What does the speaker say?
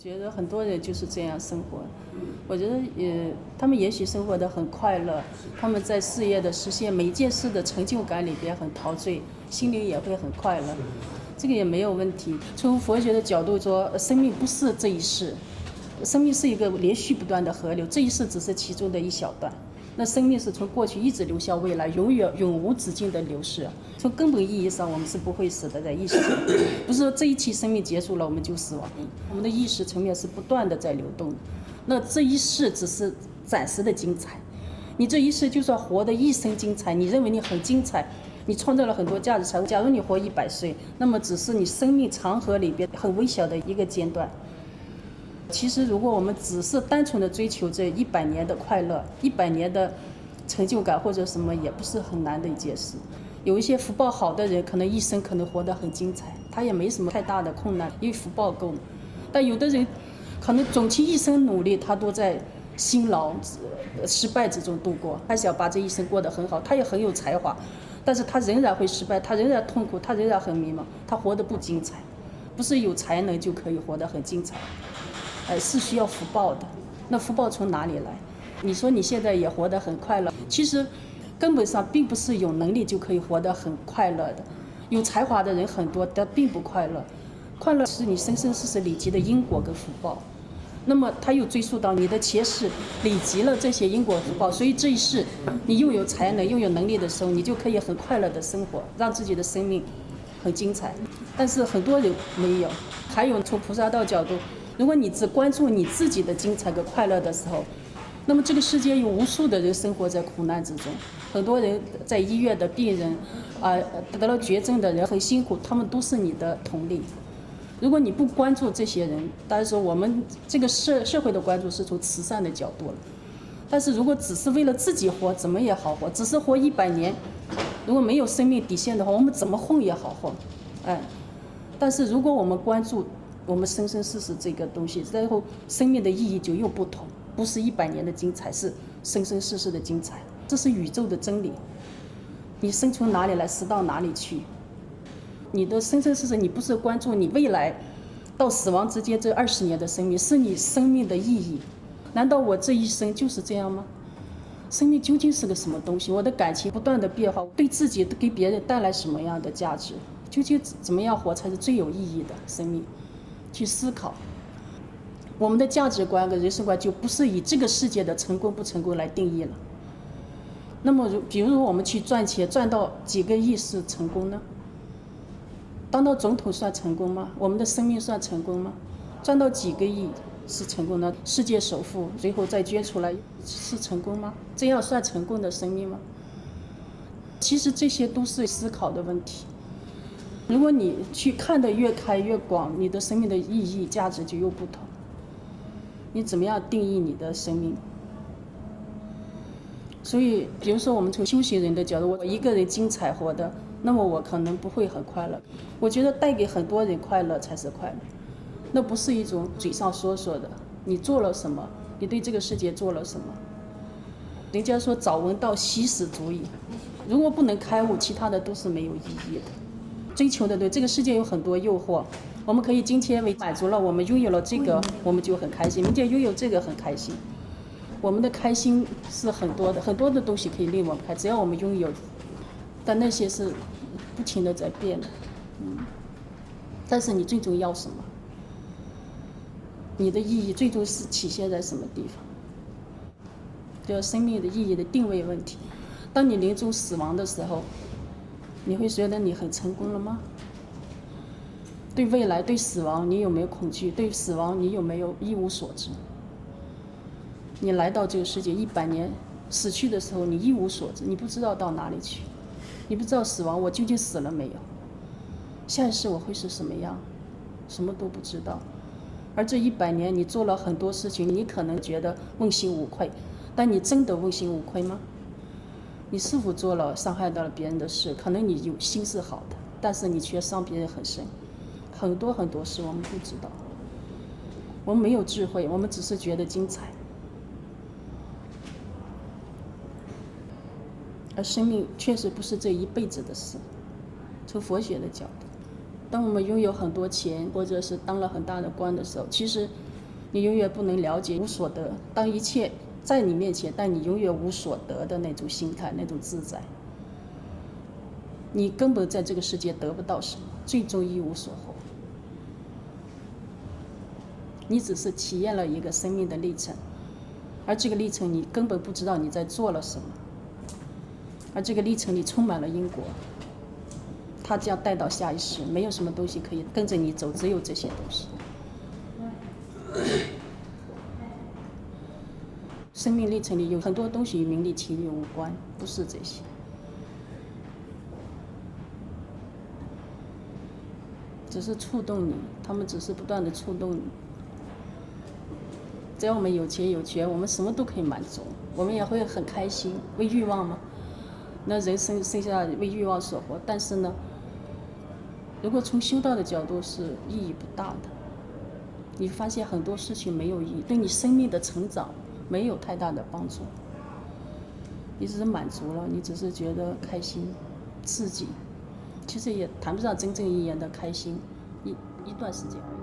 觉得很多人就是这样生活，我觉得他们也许生活得很快乐，他们在事业的实现、每一件事的成就感里边很陶醉，心灵也会很快乐，这个也没有问题。从佛学的角度说，生命不是这一世，生命是一个连续不断的河流，这一世只是其中的一小段。那生命是从过去一直流向未来，永远永无止境的流逝。从根本意义上，我们是不会死的，在意识上，不是说这一期生命结束了我们就死亡。我们的意识层面是不断的在流动的。那这一世只是暂时的精彩，你这一世就算活得一生精彩，你认为你很精彩，你创造了很多价值财富。假如你活100岁，那么只是你生命长河里边很微小的一个间断。其实，如果我们只是单纯的追求这100年的快乐、100年的成就感或者什么，也不是很难的一件事。有一些福报好的人，可能一生可能活得很精彩，他也没什么太大的困难，因为福报够。但有的人，可能总其一生努力，他都在辛劳、失败之中度过。他想把这一生过得很好，他也很有才华，但是他仍然会失败，他仍然痛苦，他仍然很迷茫，他活得不精彩。不是有才能就可以活得很精彩。是需要福报的，那福报从哪里来？你说你现在也活得很快乐，其实根本上并不是有能力就可以活得很快乐的。有才华的人很多，但并不快乐。快乐是你生生世世累积的因果跟福报，那么它又追溯到你的前世累积了这些因果福报，所以这一世你又有才能又有能力的时候，你就可以很快乐的生活，让自己的生命很精彩。但是很多人没有。还有从菩萨道角度，如果你只关注你自己的精彩和快乐的时候，那么这个世界有无数的人生活在苦难之中。很多人在医院的病人，得了绝症的人很辛苦，他们都是你的同类。如果你不关注这些人，但是我们这个社会的关注是从慈善的角度了。但是如果只是为了自己活，怎么也好活，只是活100年，如果没有生命底线的话，我们怎么混也好混，但是如果我们关注我们生生世世这个东西，然后生命的意义就又不同，不是100年的精彩，是生生世世的精彩。这是宇宙的真理。你生从哪里来，死到哪里去。你的生生世世，你不是关注你未来到死亡之间这20年的生命，是你生命的意义。难道我这一生就是这样吗？生命究竟是个什么东西？我的感情不断的变化，对自己给别人带来什么样的价值？究竟怎么样活才是最有意义的生命？去思考，我们的价值观和人生观就不是以这个世界的成功不成功来定义了。那么，比如我们去赚钱，赚到几个亿是成功呢？当到总统算成功吗？我们的生命算成功吗？赚到几个亿是成功呢？世界首富，最后再捐出来是成功吗？这样算成功的生命吗？其实这些都是思考的问题。如果你去看得越开越广，你的生命的意义价值就又不同。你怎么样定义你的生命？所以，比如说我们从修行人的角度，我一个人精彩活的，那么我可能不会很快乐。我觉得带给很多人快乐才是快乐，那不是一种嘴上说说的。你做了什么？你对这个世界做了什么？人家说早闻道，夕死足矣。如果不能开悟，其他的都是没有意义的。追求的对，这个世界有很多诱惑，我们可以今天为满足了，我们拥有了这个，我们就很开心；明天拥有这个很开心。我们的开心是很多的，很多的东西可以令我们开心，只要我们拥有。但那些是不停的在变的，但是你最终要什么？你的意义最终是体现在什么地方？就生命的意义的定位问题。当你临终死亡的时候，你会觉得你很成功了吗？对未来、对死亡，你有没有恐惧？对死亡，你有没有一无所知？你来到这个世界100年，死去的时候，你一无所知，你不知道到哪里去，你不知道死亡我究竟死了没有，下一世我会是什么样，什么都不知道。而这100年，你做了很多事情，你可能觉得问心无愧，但你真的问心无愧吗？你是否做了伤害到了别人的事？可能你有心是好的，但是你却伤别人很深。很多很多事我们不知道，我们没有智慧，我们只是觉得精彩。而生命确实不是这一辈子的事。从佛学的角度，当我们拥有很多钱，或者是当了很大的官的时候，其实你永远不能了解无所得。当一切在你面前，但你永远无所得的那种心态，那种自在，你根本在这个世界得不到什么，最终一无所获。你只是体验了一个生命的历程，而这个历程你根本不知道你在做了什么，而这个历程里充满了因果。 它将带到下一世，没有什么东西可以跟着你走，只有这些东西。生命历程里有很多东西与名利情欲无关，不是这些。只是触动你，他们只是不断的触动你。只要我们有钱有权，我们什么都可以满足，我们也会很开心。为欲望吗？那人生下来为欲望所活，但是呢？ 如果从修道的角度是意义不大的，你发现很多事情没有意义，对你生命的成长没有太大的帮助。你只是满足了，你只是觉得开心、刺激，其实也谈不上真正意义的开心，一段时间而已。